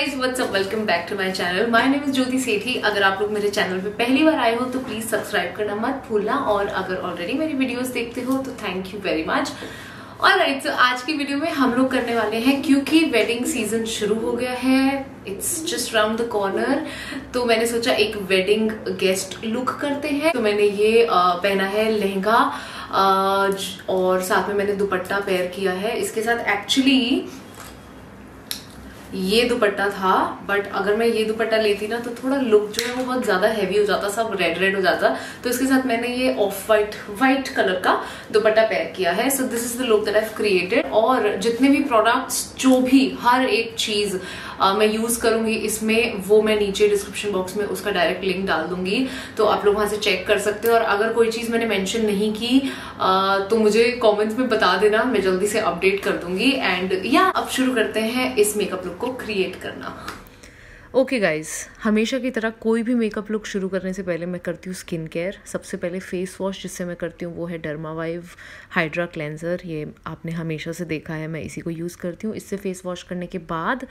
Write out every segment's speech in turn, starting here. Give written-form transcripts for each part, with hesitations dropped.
Guys what's up, welcome back to my channel. My name is Jyoti Sethi. अगर आप लोग मेरे चैनल पे पहली बार आए हो तो प्लीज सब्सक्राइब करना मत भूलना, और अगर ऑलरेडी मेरी वीडियोस देखते हो तो thank you very much. Alright, so आज की वीडियो में हम लोग करने वाले हैं, क्योंकि वेडिंग सीजन शुरू हो गया है, it's just round the corner, तो मैंने सोचा एक वेडिंग गेस्ट लुक करते हैं। तो मैंने ये पहना है लहंगा और साथ में मैंने दुपट्टा पेयर किया है। इसके साथ एक्चुअली ये दुपट्टा था, बट अगर मैं ये दुपट्टा लेती ना तो थोड़ा लुक जो है वो बहुत ज़्यादा हैवी हो जाता, सब रेड रेड हो जाता। तो इसके साथ मैंने ये ऑफ वाइट कलर का दुपट्टा पेयर किया है। So this is the look that I have created. और जितने भी प्रोडक्ट्स, जो भी हर एक चीज़ मैं यूज़ करूँगी इसमें, वो मैं नीचे डिस्क्रिप्शन बॉक्स में उसका डायरेक्ट लिंक डाल दूंगी, तो आप लोग वहाँ से चेक कर सकते हो। और अगर कोई चीज़ मैंने मैंशन नहीं की तो मुझे कॉमेंट्स में बता देना, मैं जल्दी से अपडेट कर दूंगी। एंड या अब शुरू करते हैं इस मेकअप लुक को क्रिएट करना। ओके गाइज, हमेशा की तरह कोई भी मेकअप लुक शुरू करने से पहले मैं करती हूँ स्किन केयर। सबसे पहले फेस वॉश जिससे मैं करती हूँ वो है डर्मावाइव हाइड्रा क्लेंजर। ये आपने हमेशा से देखा है, मैं इसी को यूज़ करती हूँ। इससे फेस वॉश करने के बाद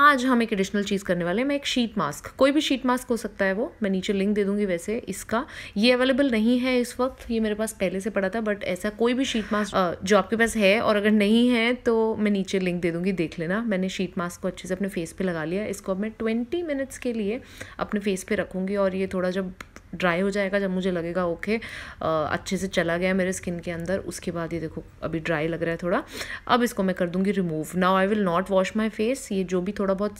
आज हम एक एडिशनल चीज़ करने वाले हैं। मैं एक शीट मास्क, कोई भी शीट मास्क हो सकता है, वो मैं नीचे लिंक दे दूँगी। वैसे इसका ये अवेलेबल नहीं है इस वक्त, ये मेरे पास पहले से पड़ा था, बट ऐसा कोई भी शीट मास्क जो आपके पास है, और अगर नहीं है तो मैं नीचे लिंक दे दूँगी, देख लेना। मैंने शीट मास्क को अच्छे से अपने फेस पर लगा लिया। इसको अब मैं 20 मिनट्स के लिए अपने फेस पे रखूँगी, और ये थोड़ा जब ड्राई हो जाएगा, जब मुझे लगेगा ओके अच्छे से चला गया मेरे स्किन के अंदर, उसके बाद ये देखो अभी ड्राई लग रहा है थोड़ा, अब इसको मैं कर दूँगी remove. Now I will not wash my face. ये जो भी थोड़ा बहुत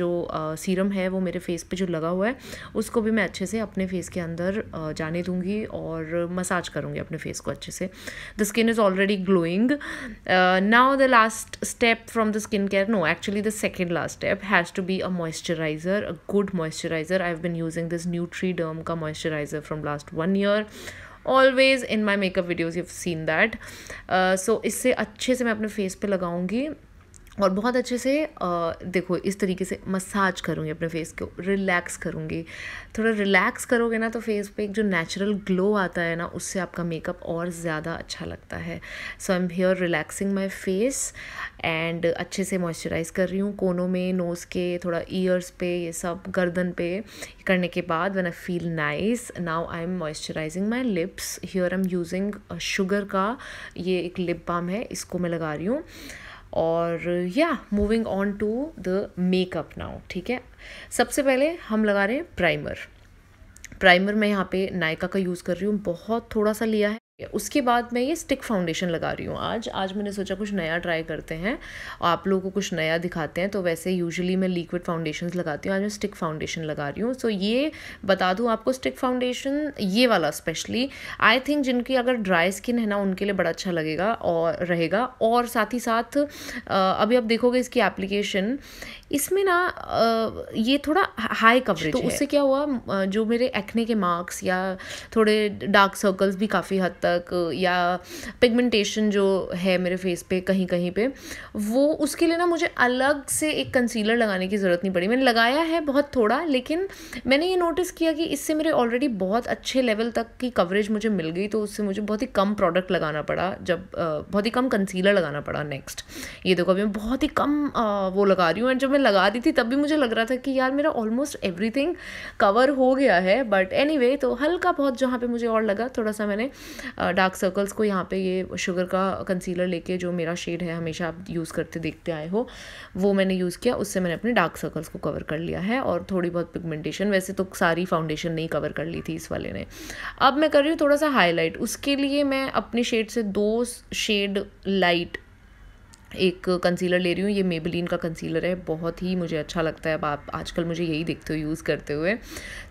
जो सीरम है वो मेरे फेस पे जो लगा हुआ है उसको भी मैं अच्छे से अपने फेस के अंदर जाने दूँगी, और मसाज करूँगी अपने फेस को अच्छे से। The skin is already glowing. Now the last step from the skin care, no actually the second last step has to be a moisturiser, a good moisturiser. I have been using this Nutriderm का moisturiser from last 1 year. Always in my makeup videos you have seen that. So इससे अच्छे से मैं अपने face पे लगाऊंगी, और बहुत अच्छे से देखो इस तरीके से मसाज करूँगी अपने फेस को, रिलैक्स करूँगी। थोड़ा रिलैक्स करोगे ना तो फेस पे एक जो नेचुरल ग्लो आता है ना, उससे आपका मेकअप और ज़्यादा अच्छा लगता है। So I am here relaxing my face, and अच्छे से मॉइस्चराइज़ कर रही हूँ कोनों में, नोज़ के, थोड़ा ईयर्स पे, ये सब गर्दन पे करने के बाद when I feel nice, now I am moisturising my lips. Here I am using sugar का ये एक लिप बाम है, इसको मैं लगा रही हूँ। और या moving on to the makeup now. ठीक है, सबसे पहले हम लगा रहे हैं प्राइमर। प्राइमर मैं यहाँ पे नायका का यूज़ कर रही हूँ, बहुत थोड़ा सा लिया है। उसके बाद मैं ये स्टिक फाउंडेशन लगा रही हूँ। आज मैंने सोचा कुछ नया ट्राई करते हैं, आप लोगों को कुछ नया दिखाते हैं। तो वैसे यूजुअली मैं लिक्विड फाउंडेशंस लगाती हूँ, आज मैं स्टिक फाउंडेशन लगा रही हूँ। सो ये बता दूँ आपको, स्टिक फाउंडेशन ये वाला स्पेशली आई थिंक जिनकी अगर ड्राई स्किन है ना उनके लिए बड़ा अच्छा लगेगा और रहेगा। और साथ ही साथ अभी आप देखोगे इसकी एप्लीकेशन, इसमें ना ये थोड़ा हाई कवरेज, तो उससे क्या हुआ, जो मेरे एक्ने के मार्क्स या थोड़े डार्क सर्कल्स भी काफ़ी हद तक, या पिगमेंटेशन जो है मेरे फेस पे कहीं कहीं पे, वो उसके लिए ना मुझे अलग से एक कंसीलर लगाने की ज़रूरत नहीं पड़ी। मैंने लगाया है बहुत थोड़ा, लेकिन मैंने ये नोटिस किया कि इससे मेरे ऑलरेडी बहुत अच्छे लेवल तक की कवरेज मुझे मिल गई, तो उससे मुझे बहुत ही कम प्रोडक्ट लगाना पड़ा, जब बहुत ही कम कंसीलर लगाना पड़ा। नेक्स्ट ये देखो अभी मैं बहुत ही कम वो लगा रही हूँ, एंड जब मैं लगा दी थी तब भी मुझे लग रहा था कि यार मेरा ऑलमोस्ट एवरीथिंग कवर हो गया है, बट एनीवे तो हल्का बहुत जहाँ पे मुझे और लगा थोड़ा सा, मैंने डार्क सर्कल्स को यहाँ पे ये शुगर का कंसीलर लेके, जो मेरा शेड है हमेशा आप यूज़ करते देखते आए हो, वो मैंने यूज़ किया, उससे मैंने अपने डार्क सर्कल्स को कवर कर लिया है, और थोड़ी बहुत पिगमेंटेशन। वैसे तो सारी फाउंडेशन नहीं कवर कर ली थी इस वाले ने। अब मैं कर रही हूँ थोड़ा सा हाईलाइट, उसके लिए मैं अपने शेड से 2 शेड लाइट एक कंसीलर ले रही हूँ। ये मेबेलिन का कंसीलर है, बहुत ही मुझे अच्छा लगता है, अब आप आजकल मुझे यही देखते हो यूज़ करते हुए।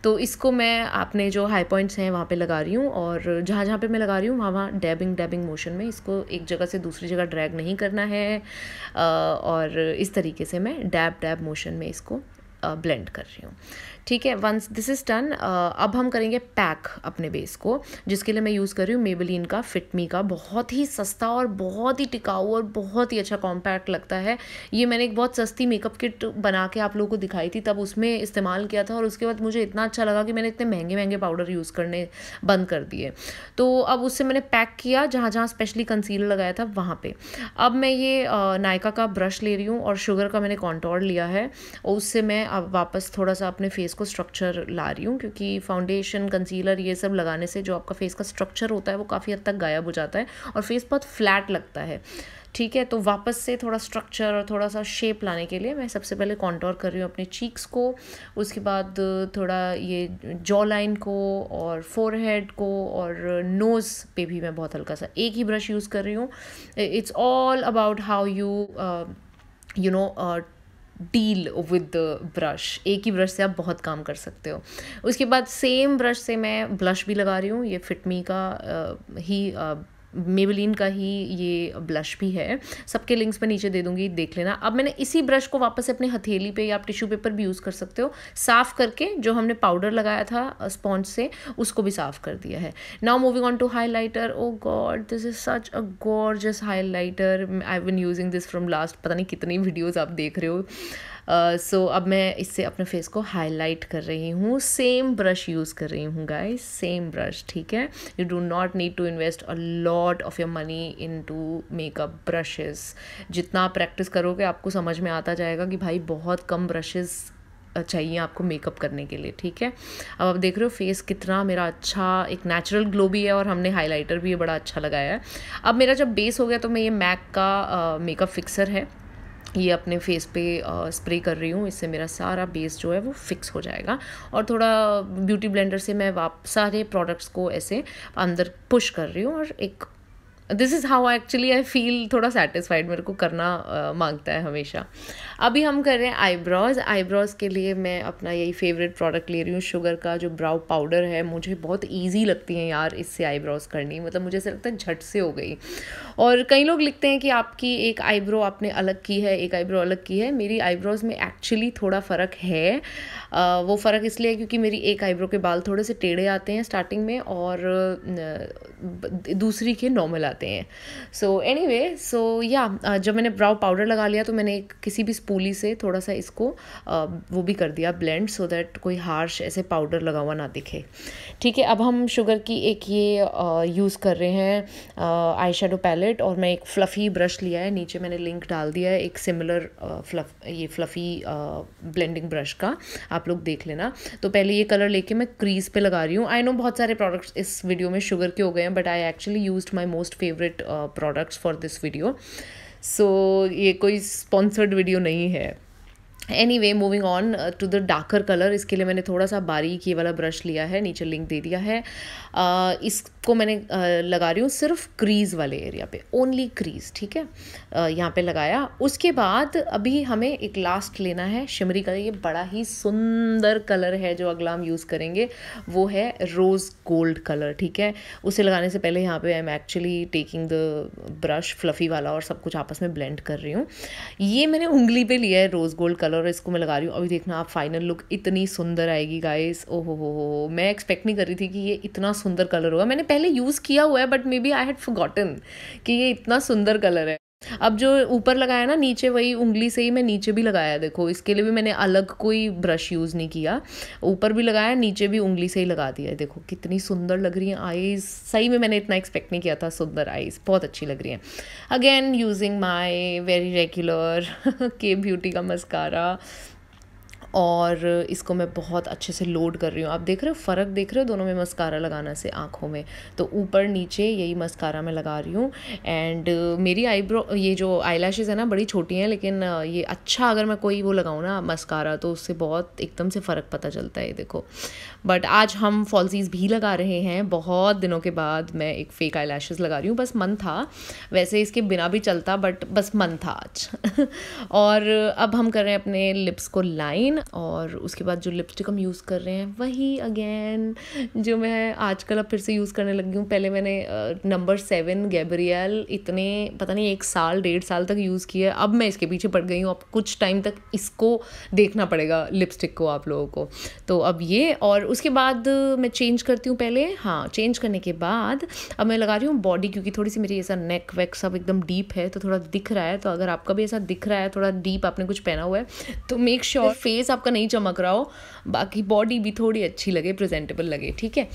तो इसको मैं अपने जो हाई पॉइंट्स हैं वहाँ पे लगा रही हूँ, और जहाँ जहाँ पे मैं लगा रही हूँ वहाँ डैबिंग मोशन में इसको एक जगह से दूसरी जगह ड्रैग नहीं करना है, और इस तरीके से मैं डैब मोशन में इसको ब्लेंड कर रही हूँ। ठीक है। वंस दिस इज़ डन, अब हम करेंगे पैक अपने बेस को, जिसके लिए मैं यूज़ कर रही हूँ मेबेलिन का फिट मी का, बहुत ही सस्ता और बहुत ही टिकाऊ और बहुत ही अच्छा कॉम्पैक्ट लगता है। ये मैंने एक बहुत सस्ती मेकअप किट बना के आप लोगों को दिखाई थी, तब उसमें इस्तेमाल किया था और उसके बाद मुझे इतना अच्छा लगा कि मैंने इतने महंगे महंगे पाउडर यूज़ करने बंद कर दिए। तो अब उससे मैंने पैक किया जहाँ जहाँ स्पेशली कंसीलर लगाया था वहाँ पे। अब मैं ये नायका का ब्रश ले रही हूँ और शुगर का मैंने कॉन्टोर लिया है और उससे मैं अब वापस थोड़ा सा अपने फेस को स्ट्रक्चर ला रही हूँ, क्योंकि फाउंडेशन कंसीलर ये सब लगाने से जो आपका फेस का स्ट्रक्चर होता है वो काफ़ी हद तक गायब हो जाता है और फेस बहुत फ्लैट लगता है, ठीक है। तो वापस से थोड़ा स्ट्रक्चर और थोड़ा सा शेप लाने के लिए मैं सबसे पहले कॉन्टोर कर रही हूँ अपने चीक्स को, उसके बाद थोड़ा ये जॉ लाइन को और फोरहेड को और नोज़ पे भी मैं बहुत हल्का सा एक ही ब्रश यूज़ कर रही हूँ। It's all about how you you know deal with the brush, एक ही ब्रश से आप बहुत काम कर सकते हो। उसके बाद सेम ब्रश से मैं ब्लश भी लगा रही हूँ, ये फिट मी का मेबेलिन का ही ये ब्लश भी है, सबके लिंक्स मैं नीचे दे दूँगी, देख लेना। अब मैंने इसी ब्रश को वापस अपने हथेली पे या आप टिश्यू पेपर भी यूज़ कर सकते हो, साफ़ करके जो हमने पाउडर लगाया था स्पॉन्ज से उसको भी साफ़ कर दिया है। Now moving on to highlighter. Oh God, this is such a gorgeous highlighter, I have been using this from last पता नहीं कितनी वीडियोज़ आप देख रहे हो। सो अब मैं इससे अपने फेस को हाईलाइट कर रही हूँ, सेम ब्रश यूज़ कर रही हूँ गाइस, सेम ब्रश, ठीक है। You do not need to invest a lot of your money into makeup brushes. जितना आप प्रैक्टिस करोगे आपको समझ में आता जाएगा कि भाई बहुत कम ब्रशेस चाहिए आपको मेकअप करने के लिए, ठीक है। अब आप देख रहे हो फेस कितना मेरा अच्छा, एक नेचुरल ग्लो भी है और हमने हाईलाइटर भी बड़ा अच्छा लगाया है। अब मेरा जब बेस हो गया तो मैं ये मैक का मेकअप फिक्सर है, ये अपने फेस पे स्प्रे कर रही हूँ, इससे मेरा सारा बेस जो है वो फिक्स हो जाएगा। और थोड़ा ब्यूटी ब्लेंडर से मैं वापस सारे प्रोडक्ट्स को ऐसे अंदर पुश कर रही हूँ और एक this is how actually I feel, थोड़ा सेटिस्फाइड मेरे को करना मांगता है हमेशा। अभी हम कर रहे हैं आईब्रोज। आईब्रोज के लिए मैं अपना यही फेवरेट प्रोडक्ट ले रही हूँ, शुगर का जो ब्राउ पाउडर है। मुझे बहुत इजी लगती है यार इससे आईब्रोज करनी, मतलब मुझे ऐसा लगता है झट से हो गई। और कई लोग लिखते हैं कि आपकी एक आईब्रो आपने अलग की है, एक आईब्रो अलग की है। मेरी आईब्रोज में एक्चुअली थोड़ा फ़र्क है, वो फ़र्क इसलिए है क्योंकि मेरी एक आईब्रो के बाल थोड़े से टेढ़े आते हैं स्टार्टिंग में और दूसरी के नॉर्मल हैं। सो एनीवे, सो या जब मैंने ब्राउ पाउडर लगा लिया तो मैंने किसी भी स्पूली से थोड़ा सा इसको वो भी कर दिया ब्लेंड, सो दैट कोई हार्श ऐसे पाउडर लगा हुआ ना दिखे, ठीक है। अब हम शुगर की एक ये यूज़ कर रहे हैं आई शेडो पैलेट और मैं एक फ्लफ़ी ब्रश लिया है, नीचे मैंने लिंक डाल दिया है एक सिमिलर फ्लफ़ी ब्लेंडिंग ब्रश का, आप लोग देख लेना। तो पहले ये कलर लेके मैं क्रीज पे लगा रही हूँ। आई नो बहुत सारे प्रोडक्ट्स इस वीडियो में शुगर के हो गए हैं, but I actually used my most favourite products for this video, so ये कोई स्पॉन्सर्ड वीडियो नहीं है। Anyway, moving on to the darker colour. इसके लिए मैंने थोड़ा सा बारीक ये वाला ब्रश लिया है, नीचे लिंक दे दिया है। इसको मैंने लगा रही हूँ सिर्फ क्रीज़ वाले एरिया पे, ओनली क्रीज़, ठीक है, यहाँ पे लगाया। उसके बाद अभी हमें एक लास्ट लेना है शिमरी कलर, ये बड़ा ही सुंदर कलर है जो अगला हम यूज़ करेंगे, वो है रोज़ गोल्ड कलर, ठीक है। उसे लगाने से पहले यहाँ पर I am actually taking the brush fluffy वाला और सब कुछ आपस में ब्लेंड कर रही हूँ। ये मैंने उंगली पर लिया है रोज़ गोल्ड कलर और इसको मैं लगा रही हूँ। अभी देखना आप फाइनल लुक इतनी सुंदर आएगी गाइस। ओ हो, मैं एक्सपेक्ट नहीं कर रही थी कि ये इतना सुंदर कलर होगा। मैंने पहले यूज़ किया हुआ है but maybe I had forgotten कि ये इतना सुंदर कलर है। अब जो ऊपर लगाया ना, नीचे वही उंगली से ही मैं नीचे भी लगाया, देखो इसके लिए भी मैंने अलग कोई ब्रश यूज़ नहीं किया, ऊपर भी लगाया नीचे भी उंगली से ही लगा दिया है। देखो कितनी सुंदर लग रही है आईज, सही में मैंने इतना एक्सपेक्ट नहीं किया था, सुंदर आईज बहुत अच्छी लग रही हैं। Again using my very regular Kay beauty का मस्कारा और इसको मैं बहुत अच्छे से लोड कर रही हूँ। आप देख रहे हो फ़र्क, देख रहे हो दोनों में मस्कारा लगाना से आँखों में, तो ऊपर नीचे यही मस्कारा मैं लगा रही हूँ। एंड मेरी आईब्रो ये जो आईलैशेज़ है ना बड़ी छोटी हैं, लेकिन ये अच्छा अगर मैं कोई वो लगाऊँ ना मस्कारा तो उससे बहुत एकदम से फ़र्क पता चलता है, देखो। बट आज हम फॉल्सीज़ भी लगा रहे हैं, बहुत दिनों के बाद मैं एक फेक आईलैशेज़ लगा रही हूँ, बस मन था, वैसे इसके बिना भी चलता बट बस मन था आज। और अब हम कर रहे हैं अपने लिप्स को लाइन। और उसके बाद जो लिपस्टिक हम यूज़ कर रहे हैं वही अगेन जो मैं आजकल अब फिर से यूज़ करने लगी हूँ। पहले मैंने नंबर 7 गैब्रियल इतने पता नहीं 1 साल 1.5 साल तक यूज़ किया, अब मैं इसके पीछे पड़ गई हूँ। अब कुछ टाइम तक इसको देखना पड़ेगा लिपस्टिक को आप लोगों को। तो अब ये और उसके बाद मैं चेंज करती हूँ पहले, हाँ चेंज करने के बाद अब मैं लगा रही हूँ बॉडी, क्योंकि थोड़ी सी मेरी ऐसा नेक वेक सब एकदम डीप है तो थोड़ा दिख रहा है। तो अगर आपका भी ऐसा दिख रहा है थोड़ा डीप आपने कुछ पहना हुआ है तो मेक श्योर फेस आपका नहीं चमक रहा हो, बाकी बॉडी भी थोड़ी अच्छी लगे, प्रेजेंटेबल लगे, ठीक है।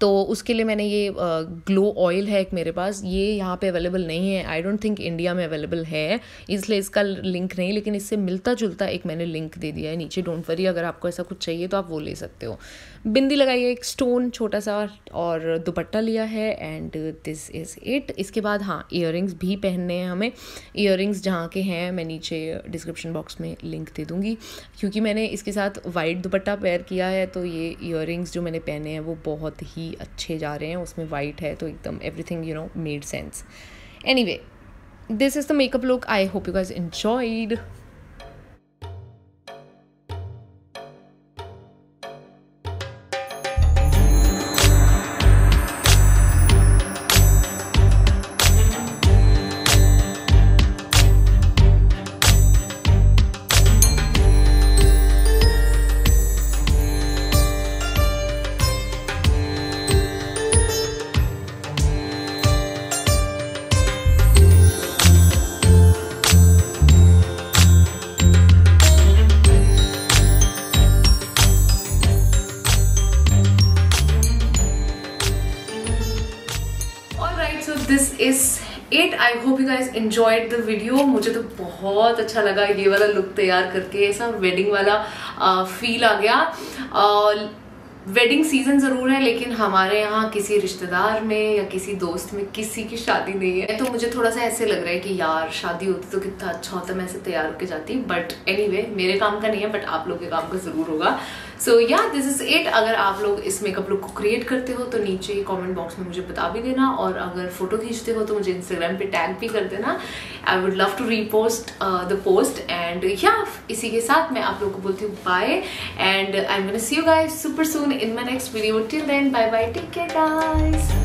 तो उसके लिए मैंने ये ग्लो ऑयल है एक मेरे पास, ये यहाँ पे अवेलेबल नहीं है, आई डोंट थिंक इंडिया में अवेलेबल है, इसलिए इसका लिंक नहीं, लेकिन इससे मिलता जुलता एक मैंने लिंक दे दिया है नीचे, डोंट वरी। अगर आपको ऐसा कुछ चाहिए तो आप वो ले सकते हो। बिंदी लगाई है एक स्टोन छोटा सा और दुपट्टा लिया है एंड दिस इज़ इट। इसके बाद हाँ ईयररिंग्स भी पहनने हैं हमें, ईयररिंग्स जहाँ के हैं मैं नीचे डिस्क्रिप्शन बॉक्स में लिंक दे दूँगी, क्योंकि मैंने इसके साथ वाइट दुपट्टा पेयर किया है तो ये ईयररिंग्स जो मैंने पहने हैं वो बहुत ही अच्छे जा रहे हैं, उसमें वाइट है तो एकदम everything you know made sense. Anyway this is the makeup look, I hope you guys enjoyed. I hope you guys enjoyed the video. मुझे तो बहुत अच्छा लगा ये वाला लुक तैयार करके, ऐसा वेडिंग वाला फील आ गया। वेडिंग सीजन ज़रूर है लेकिन हमारे यहाँ किसी रिश्तेदार में या किसी दोस्त में किसी की शादी नहीं है, तो मुझे थोड़ा सा ऐसे लग रहा है कि यार शादी होती तो कितना अच्छा होता, मैं ऐसे तैयार होकर जाती। बट एनीवे मेरे काम का नहीं है बट आप लोग के काम का ज़रूर होगा। सो या दिस इज़ इट। अगर आप लोग इस मेकअप लुक को क्रिएट करते हो तो नीचे कॉमेंट बॉक्स में मुझे बता भी देना, और अगर फोटो खींचते हो तो मुझे इंस्टाग्राम पे टैग भी कर देना, I would love to repost the post. And या इसी के साथ मैं आप लोग को बोलती हूँ bye and I am gonna see you guys super soon in my next video. Till then, bye bye, take care guys.